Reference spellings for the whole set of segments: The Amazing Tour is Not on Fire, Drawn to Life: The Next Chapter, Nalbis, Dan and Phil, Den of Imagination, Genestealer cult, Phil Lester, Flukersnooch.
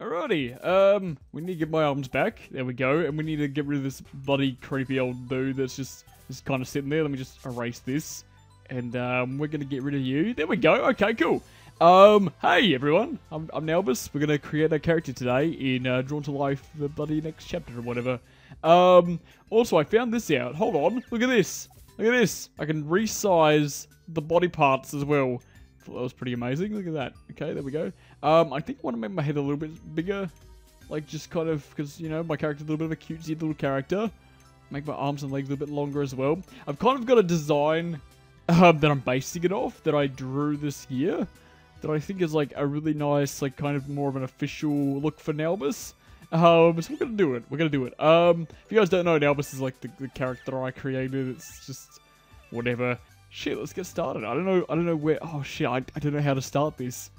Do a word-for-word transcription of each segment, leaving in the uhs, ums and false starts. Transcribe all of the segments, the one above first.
Alrighty, um, we need to get my arms back. There we go. And we need to get rid of this bloody creepy old dude that's just, just kind of sitting there. Let me just erase this. And um, we're going to get rid of you. There we go. Okay, cool. Um, hey everyone. I'm, I'm Nalbis. We're going to create a character today in uh, Drawn to Life, the bloody next chapter or whatever. Um, also I found this out. Hold on. Look at this. Look at this. I can resize the body parts as well. That was pretty amazing. Look at that. Okay, there we go. Um, I think I want to make my head a little bit bigger. Like, just kind of, because, you know, my character's a little bit of a cutesy little character. Make my arms and legs a little bit longer as well. I've kind of got a design uh, that I'm basing it off, that I drew this year. That I think is, like, a really nice, like, kind of more of an official look for Nalbis. Um, so we're going to do it. We're going to do it. Um, if you guys don't know, Nalbis is, like, the, the character I created. It's just whatever. Shit, let's get started. I don't know, I don't know where, oh shit, I, I don't know how to start this.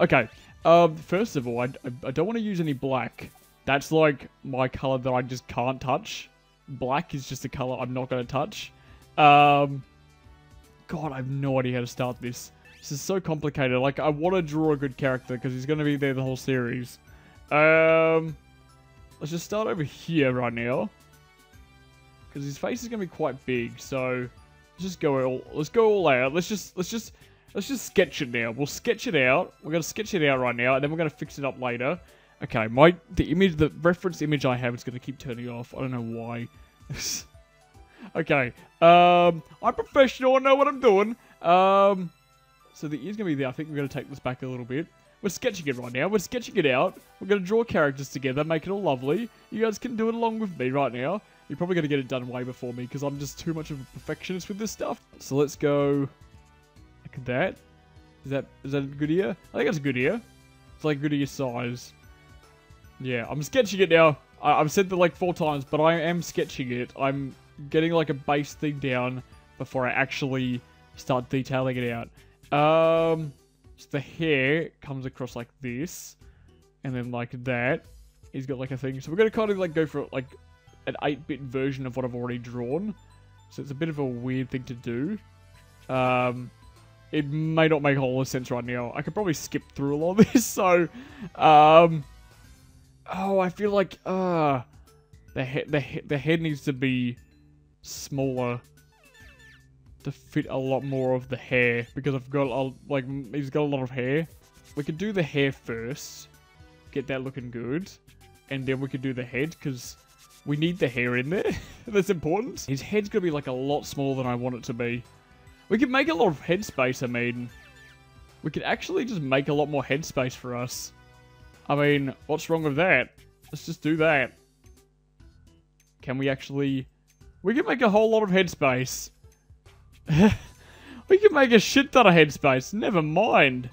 Okay, um, first of all, I, I, I don't want to use any black. That's like my color that I just can't touch. Black is just a color I'm not going to touch. Um, God, I have no idea how to start this. This is so complicated. Like, I want to draw a good character because he's going to be there the whole series. Um, let's just start over here right now. Because his face is going to be quite big, so... just go all let's go all out let's just let's just let's just sketch it now. We'll sketch it out. We're gonna sketch it out right now, and then we're gonna fix it up later. Okay, my the image the reference image I have is gonna keep turning off. I don't know why. Okay, um I'm professional, I know what I'm doing. Um so the ear's gonna be there. I think we're gonna take this back a little bit. We're sketching it right now. We're sketching it out. We're gonna draw characters together, make it all lovely. You guys can do it along with me right now. You're probably going to get it done way before me, because I'm just too much of a perfectionist with this stuff. So let's go... like that. Is that is that a good ear? I think that's a good ear. It's like a good ear size. Yeah, I'm sketching it now. I, I've said that like four times, but I am sketching it. I'm getting like a base thing down before I actually start detailing it out. Um, so the hair comes across like this. And then like that. He's got like a thing. So we're going to kind of like go for like... an eight bit version of what I've already drawn. So it's a bit of a weird thing to do. Um, it may not make a whole lot of sense right now. I could probably skip through a lot of this, so... Um, oh, I feel like... Uh, the, he the, he the head needs to be smaller to fit a lot more of the hair, because I've got... I'll, like, he's got a lot of hair. We could do the hair first. Get that looking good. And then we could do the head, because... we need the hair in there. That's important. His head's gonna be like a lot smaller than I want it to be. We could make a lot of head space, I mean. We could actually just make a lot more head space for us. I mean, what's wrong with that? Let's just do that. Can we actually... we could make a whole lot of head space. We could make a shit ton of head space. Never mind.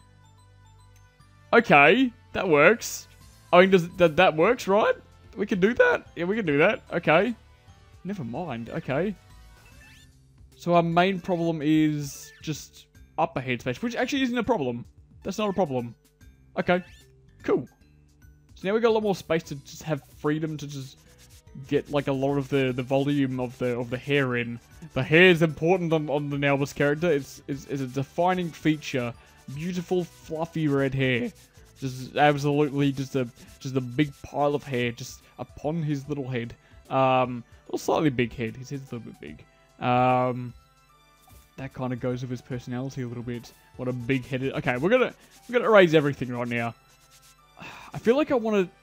Okay, that works. I mean, does that, that works, right? We can do that? Yeah, we can do that. Okay. Never mind. Okay. So our main problem is just upper head space, which actually isn't a problem. That's not a problem. Okay. Cool. So now we've got a lot more space to just have freedom to just get like a lot of the, the volume of the of the hair in. The hair is important on, on the Nalbis character. It's, it's, it's a defining feature. Beautiful, fluffy red hair. Just absolutely just a just a big pile of hair just upon his little head. Um, well, slightly big head. His head's a little bit big. Um, that kind of goes with his personality a little bit. What a big headed. Okay, we're gonna we're gonna erase everything right now. I feel like I want to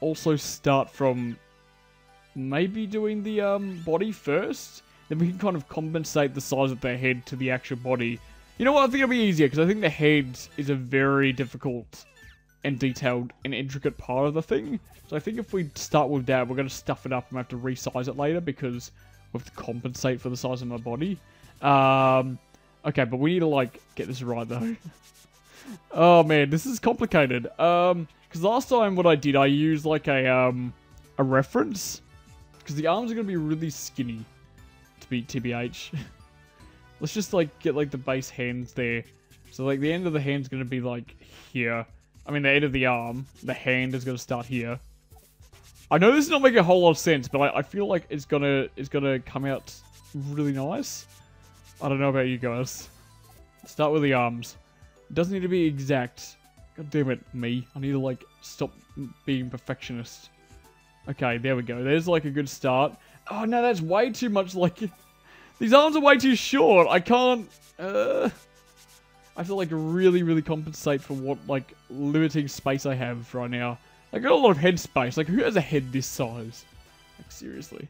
also start from maybe doing the um body first. Then we can kind of compensate the size of their head to the actual body. You know what, I think it'll be easier, because I think the head is a very difficult and detailed and intricate part of the thing. So I think if we start with that, we're going to stuff it up and have to resize it later, because we have to compensate for the size of my body. Um, okay, but we need to, like, get this right, though. Oh, man, this is complicated. Um, because last time what I did, I used, like, a, um, a reference. Because the arms are going to be really skinny, to be T B H. Let's just, like, get, like, the base hands there. So, like, the end of the hand's gonna be, like, here. I mean, the end of the arm. The hand is gonna start here. I know this is not making a whole lot of sense, but I, I feel like it's gonna, it's gonna come out really nice. I don't know about you guys. Start with the arms. It doesn't need to be exact. God damn it, me. I need to, like, stop being perfectionist. Okay, there we go. There's, like, a good start. Oh, no, that's way too much, like... These arms are way too short. I can't... Uh, I have to, like, really, really compensate for what, like, limiting space I have right now. I got a lot of head space. Like, who has a head this size? Like, seriously.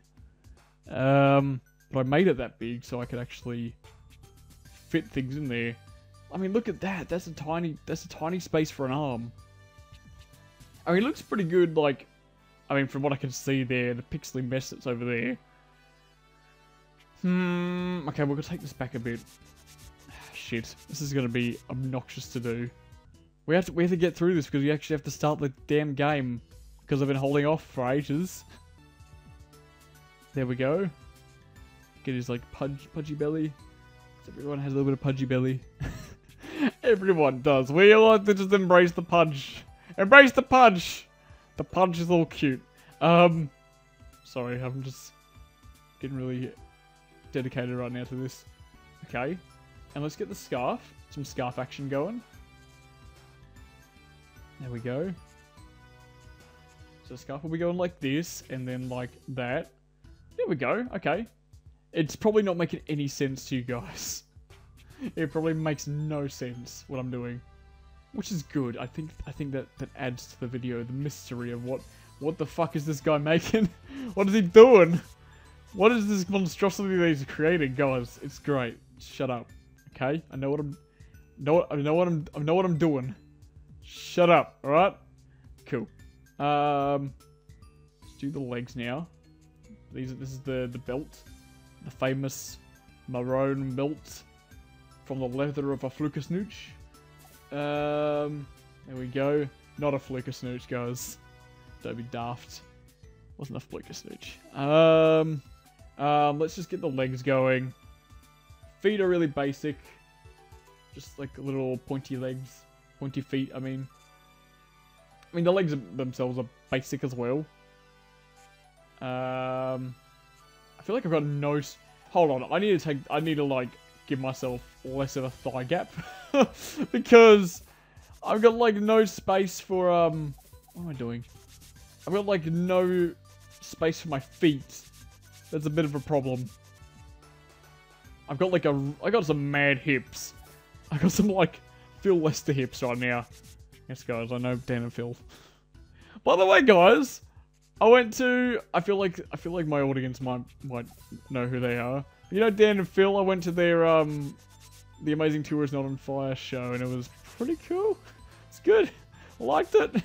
Um, but I made it that big so I could actually fit things in there. I mean, look at that. That's a tiny, that's a tiny space for an arm. I mean, it looks pretty good, like... I mean, from what I can see there, the pixely mess that's over there. Hmm, okay, we're gonna take this back a bit. Shit, this is gonna be obnoxious to do. We have to, we have to get through this because we actually have to start the damn game. Because I've been holding off for ages. There we go. Get his, like, pudge, pudgy belly. Everyone has a little bit of pudgy belly. Everyone does. We like to just embrace the pudge. Embrace the pudge! The pudge is all cute. Um, sorry, I'm just getting really dedicated right now to this. Okay, and let's get the scarf. Some scarf action going. There we go. So the scarf will be going like this, and then like that. There we go, okay. It's probably not making any sense to you guys. It probably makes no sense what I'm doing. Which is good. I think I think that, that adds to the video, the mystery of what... What the fuck is this guy making? What is he doing? What is this monstrosity that he's creating, guys? It's great. Shut up. Okay? I know what I'm... Know, I know what I'm... I know what I'm doing. Shut up. Alright? Cool. Um... Let's do the legs now. These. This is the, the belt. The famous maroon belt. From the leather of a Flukersnooch. Um, there we go. Not a Flukersnooch, guys. Don't be daft. Wasn't a Flukersnooch. Um, um, let's just get the legs going. Feet are really basic. Just like little pointy legs. Pointy feet, I mean. I mean, the legs themselves are basic as well. Um, I feel like I've got no... Hold on, I need to take... I need to, like, give myself less of a thigh gap. Because I've got, like, no space for, um... What am I doing? I've got, like, no space for my feet. That's a bit of a problem. I've got, like, a... I got some mad hips. I got some, like, Phil Lester hips right now. Yes, guys, I know Dan and Phil. By the way, guys, I went to... I feel like... I feel like my audience might, might know who they are. You know Dan and Phil? I went to their, um... The Amazing Tour is Not on Fire show, and it was pretty cool. It's good. I liked it. It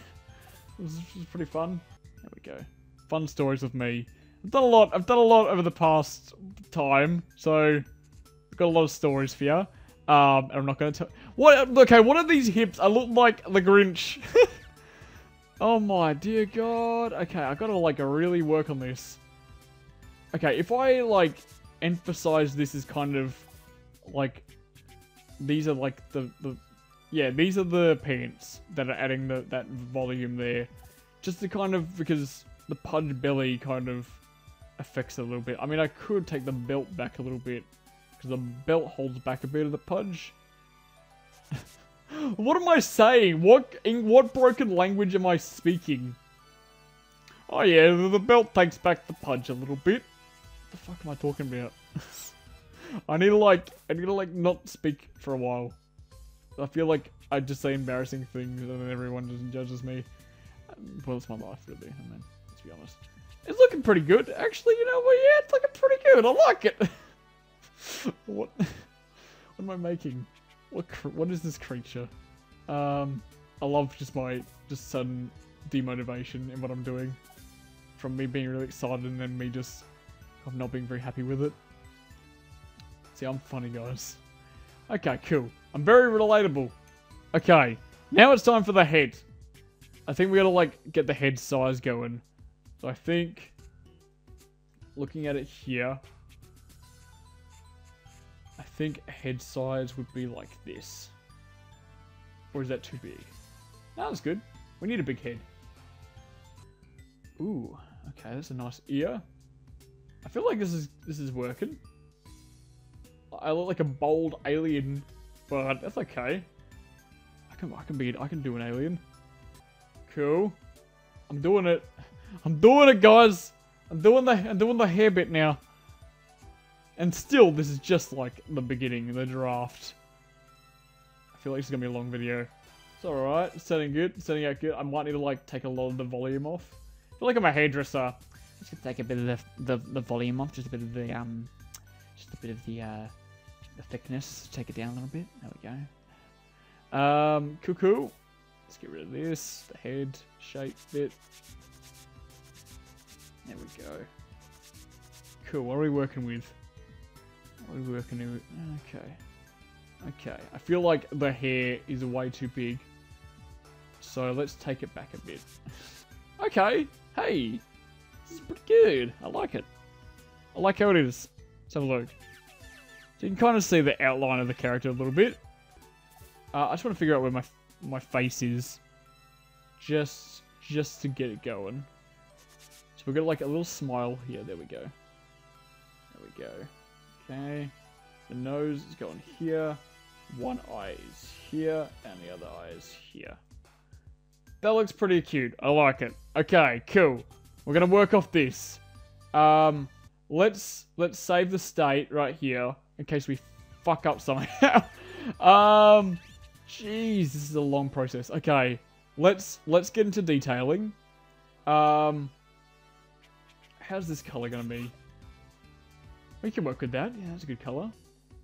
was, it was pretty fun. There we go. Fun stories of me. I've done a lot. I've done a lot over the past time, so I've got a lot of stories for you. Um, I'm not going to tell. What? Okay. What are these hips? I look like the Grinch. Oh my dear God. Okay, I gotta like really work on this. Okay, if I like emphasize this as kind of like. These are like the, the, yeah, these are the pants that are adding the, that volume there. Just to kind of, because the pudge belly kind of affects it a little bit. I mean, I could take the belt back a little bit. Because the belt holds back a bit of the pudge. What am I saying? What, in what broken language am I speaking? Oh yeah, the belt takes back the pudge a little bit. What the fuck am I talking about? I need to like, I need to like not speak for a while. I feel like I just say embarrassing things and then everyone just judges me. Well, it's my life really, I mean, let's be honest. It's looking pretty good, actually, you know, well yeah, it's looking pretty good, I like it! What, what am I making? What, what is this creature? Um, I love just my, just sudden demotivation in what I'm doing. From me being really excited and then me just, I'm not being very happy with it. See, I'm funny, guys. Okay, cool. I'm very relatable. Okay, now it's time for the head. I think we gotta, like, get the head size going. So I think... Looking at it here... I think head size would be like this. Or is that too big? No, that's good. We need a big head. Ooh, okay, that's a nice ear. I feel like this is this is working. I look like a bold alien, but that's okay. I I can, I can be, I can do an alien. Cool. I'm doing it. I'm doing it, guys. I'm doing the, I'm doing the hair bit now. And still, this is just like the beginning, the draft. I feel like this is gonna be a long video. It's alright, it's sounding good, it's sounding out good. I might need to like take a lot of the volume off. I feel like I'm a hairdresser. I'm just gonna take a bit of the, the, the volume off, just a bit of the, um, just a bit of the, uh, the thickness. Take it down a little bit, there we go. Um, cool, cool. Let's get rid of this, the head shape bit. There we go. Cool, what are we working with? What are we working with? Okay. Okay, I feel like the hair is way too big. So let's take it back a bit. Okay, hey, this is pretty good. I like it. I like how it is. Let's have a look. So you can kind of see the outline of the character a little bit. Uh, I just want to figure out where my my face is. Just, just to get it going. So we've got like a little smile here. There we go. There we go. Okay. The nose is going here. One eye is here. And the other eye is here. That looks pretty cute. I like it. Okay, cool. We're going to work off this. Um, let's let's save the state right here. In case we fuck up somehow. um, jeez, this is a long process. Okay, let's let's get into detailing. Um, how's this color going to be? We can work with that. Yeah, that's a good color.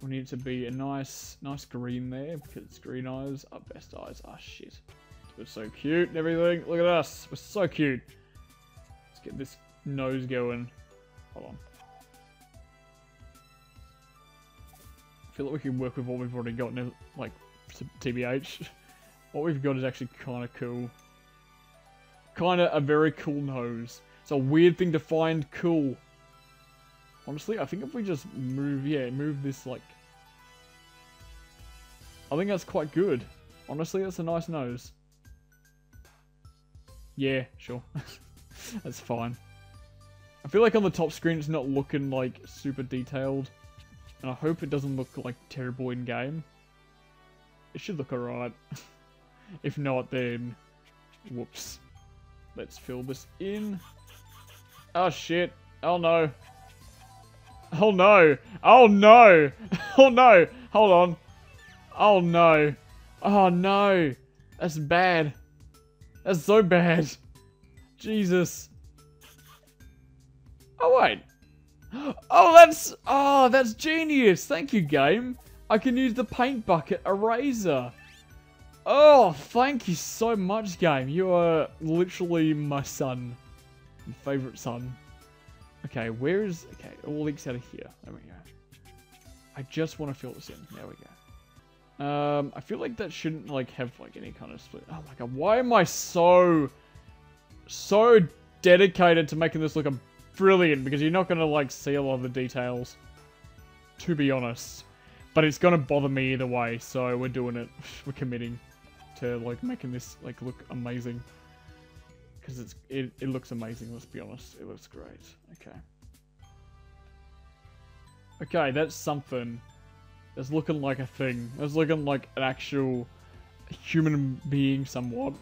We need it to be a nice, nice green there because green eyes are best eyes. Ah, shit. We're so cute and everything. Look at us. We're so cute. Let's get this nose going. Hold on. I feel like we can work with what we've already got, like, T B H. What we've got is actually kind of cool. Kind of a very cool nose. It's a weird thing to find cool. Honestly, I think if we just move, yeah, move this, like... I think that's quite good. Honestly, that's a nice nose. Yeah, sure. That's fine. I feel like on the top screen it's not looking, like, super detailed. And I hope it doesn't look, like, terrible in-game. It should look alright. If not, then... whoops. Let's fill this in. Oh, shit. Oh, no. Oh no! Oh no! Oh no! Hold on! Oh no! Oh no! That's bad! That's so bad! Jesus! Oh wait! Oh that's... Oh that's genius! Thank you, game! I can use the paint bucket eraser! Oh, thank you so much, game! You are literally my son. My favourite son. Okay, where is... Okay, it all leaks out of here. There we go. I just want to fill this in. There we go. Um, I feel like that shouldn't, like, have, like, any kind of split. Oh, my God. Why am I so... so dedicated to making this look brilliant? Because you're not going to, like, see a lot of the details. To be honest. But it's going to bother me either way. So, we're doing it. We're committing to, like, making this, like, look amazing. Because it's it, it looks amazing, let's be honest. It looks great. Okay. Okay, that's something. That's looking like a thing. That's looking like an actual human being somewhat.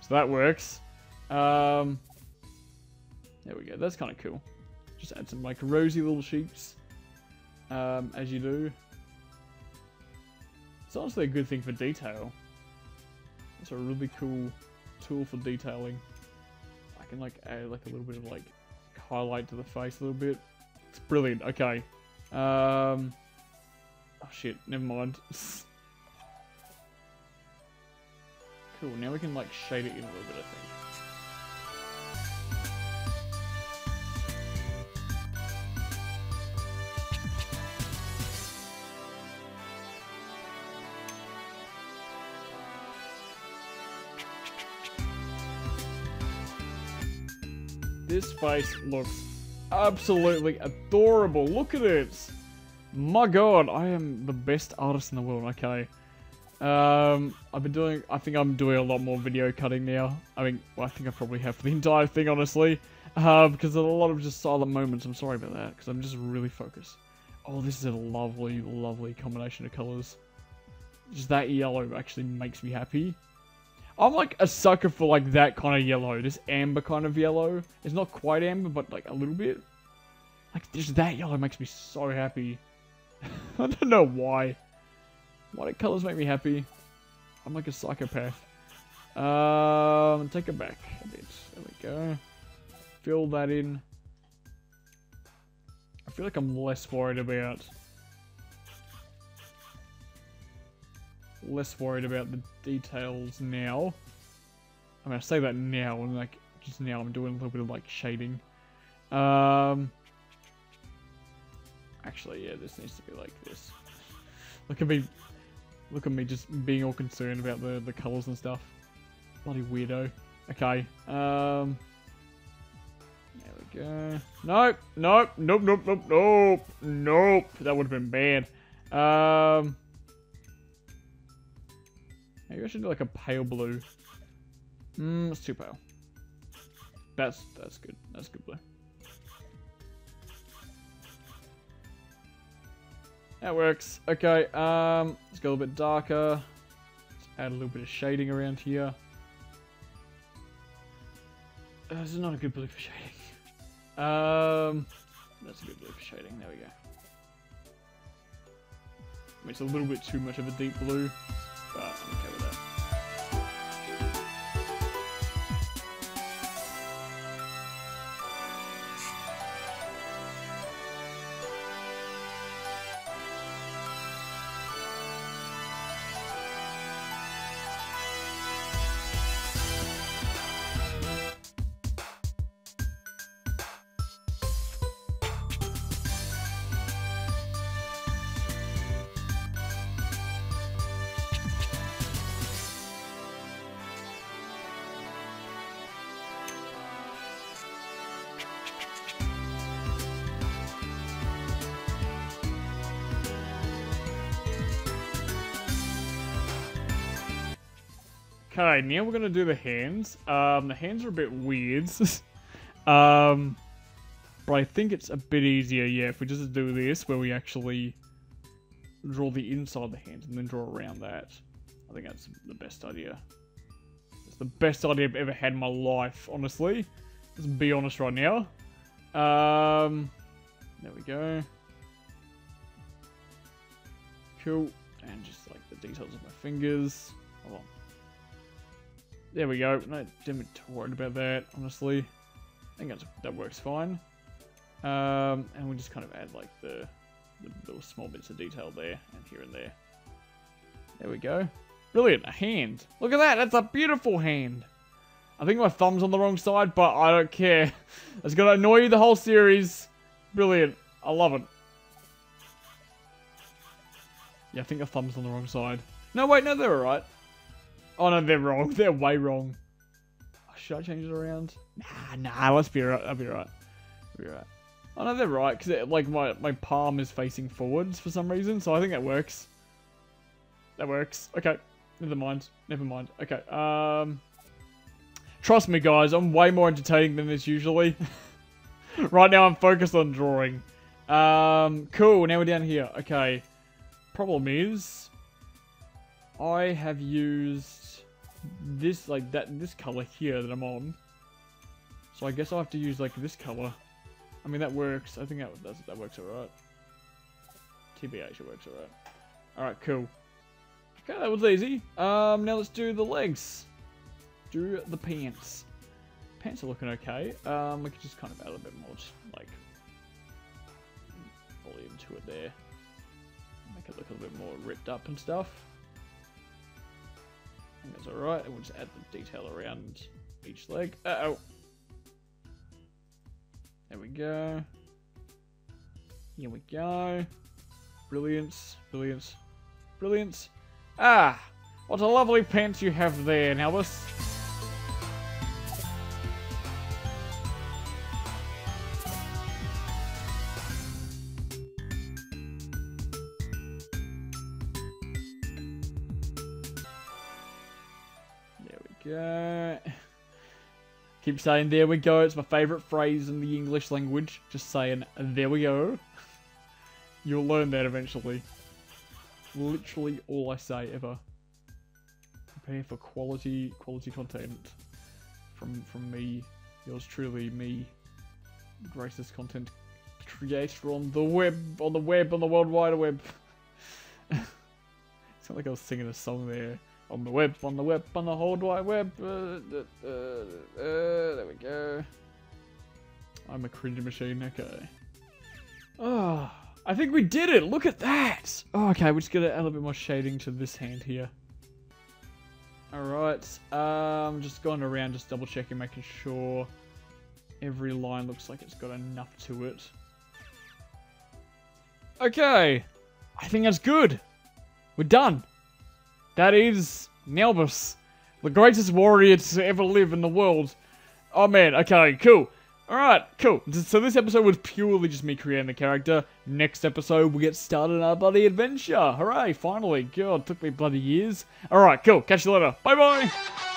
So that works. Um, there we go. That's kind of cool. Just add some like rosy little cheeks. Um, as you do. It's honestly a good thing for detail. It's a really cool... tool for detailing. I can like add like a little bit of like highlight to the face a little bit. It's brilliant. Okay. Um. Oh shit. Never mind. Cool. Now we can like shade it in a little bit, I think. This face looks absolutely adorable. Look at it. My God, I am the best artist in the world. Okay. Um, I've been doing, I think I'm doing a lot more video cutting now. I mean, well, I think I probably have for the entire thing, honestly. Uh, because there's a lot of just silent moments. I'm sorry about that, because I'm just really focused. Oh, this is a lovely, lovely combination of colors. Just that yellow actually makes me happy. I'm like a sucker for like that kind of yellow. This amber kind of yellow. It's not quite amber, but like a little bit. Like just that yellow makes me so happy. I don't know why. Why do colors make me happy? I'm like a psychopath. Um, take it back a bit. There we go. Fill that in. I feel like I'm less worried about... Less worried about the details now. I mean, I say that now, and like, just now I'm doing a little bit of like shading. Um... Actually, yeah, this needs to be like this. Look at me, look at me just being all concerned about the, the colours and stuff. Bloody weirdo. Okay, um... There we go. Nope, nope, nope, nope, nope, nope, nope. That would have been bad. Um... Maybe I should do like a pale blue. Mmm, it's too pale. That's, that's good. That's good blue. That works. Okay, um, let's go a little bit darker. Let's add a little bit of shading around here. Uh, this is not a good blue for shading. Um, that's a good blue for shading. There we go. It's a little bit too much of a deep blue, but I'm okay with that. Okay, now we're gonna do the hands. Um, the hands are a bit weird. um, but I think it's a bit easier, yeah, if we just do this, where we actually draw the inside of the hands and then draw around that. I think that's the best idea. It's the best idea I've ever had in my life, honestly. Let's be honest right now. Um, there we go. Cool. And just like the details of my fingers. Hold on. There we go. No, damn it, worried about that, honestly. I think that's, that works fine. Um, and we just kind of add like the, the little small bits of detail there and here and there. There we go. Brilliant, a hand. Look at that, that's a beautiful hand. I think my thumb's on the wrong side, but I don't care. It's gonna annoy you the whole series. Brilliant, I love it. Yeah, I think the thumb's on the wrong side. No, wait, no, they're all right. Oh no, they're wrong. They're way wrong. Oh, should I change it around? Nah, nah, let's be right. I'll be right. I'll be right. Oh no, they're right, because like my, my palm is facing forwards for some reason, so I think that works. That works. Okay. Never mind. Never mind. Okay. Um, trust me guys, I'm way more entertaining than this usually. Right now I'm focused on drawing. Um, cool, now we're down here. Okay. Problem is, I have used this, like that, this color here that I'm on. So I guess I'll have to use like this color. I mean, that works. I think that that's, that works alright. T B H, actually works alright. Alright, cool. Okay, that was easy. Um, now let's do the legs. Do the pants. Pants are looking okay. Um, we could just kind of add a bit more, just, like volume to it there. Make it look a little bit more ripped up and stuff. That's alright, and we'll just add the detail around each leg. Uh-oh. There we go. Here we go. Brilliance, brilliance, brilliance. Ah! What a lovely pants you have there, Nalbis. Yeah. Keep saying there we go. It's my favorite phrase in the English language. Just saying there we go. You'll learn that eventually. literally all I say ever. Prepare for quality, quality content from from me, yours truly, me, the greatest content creator on the web, on the web, on the World Wide Web. It's not like I was singing a song there. On the web, on the web, on the whole wide web. Uh, uh, uh, uh, there we go. I'm a cringe machine. Okay. Oh, I think we did it. Look at that. Oh, okay. We're just gonna add a little bit more shading to this hand here. All right. Um, just going around, just double checking, making sure every line looks like it's got enough to it. Okay. I think that's good. We're done. That is Nalbis, the greatest warrior to ever live in the world. Oh man, okay, cool. Alright, cool. So this episode was purely just me creating the character. Next episode, we'll get started on our bloody adventure. Hooray, finally. God, it took me bloody years. Alright, cool. Catch you later. Bye-bye.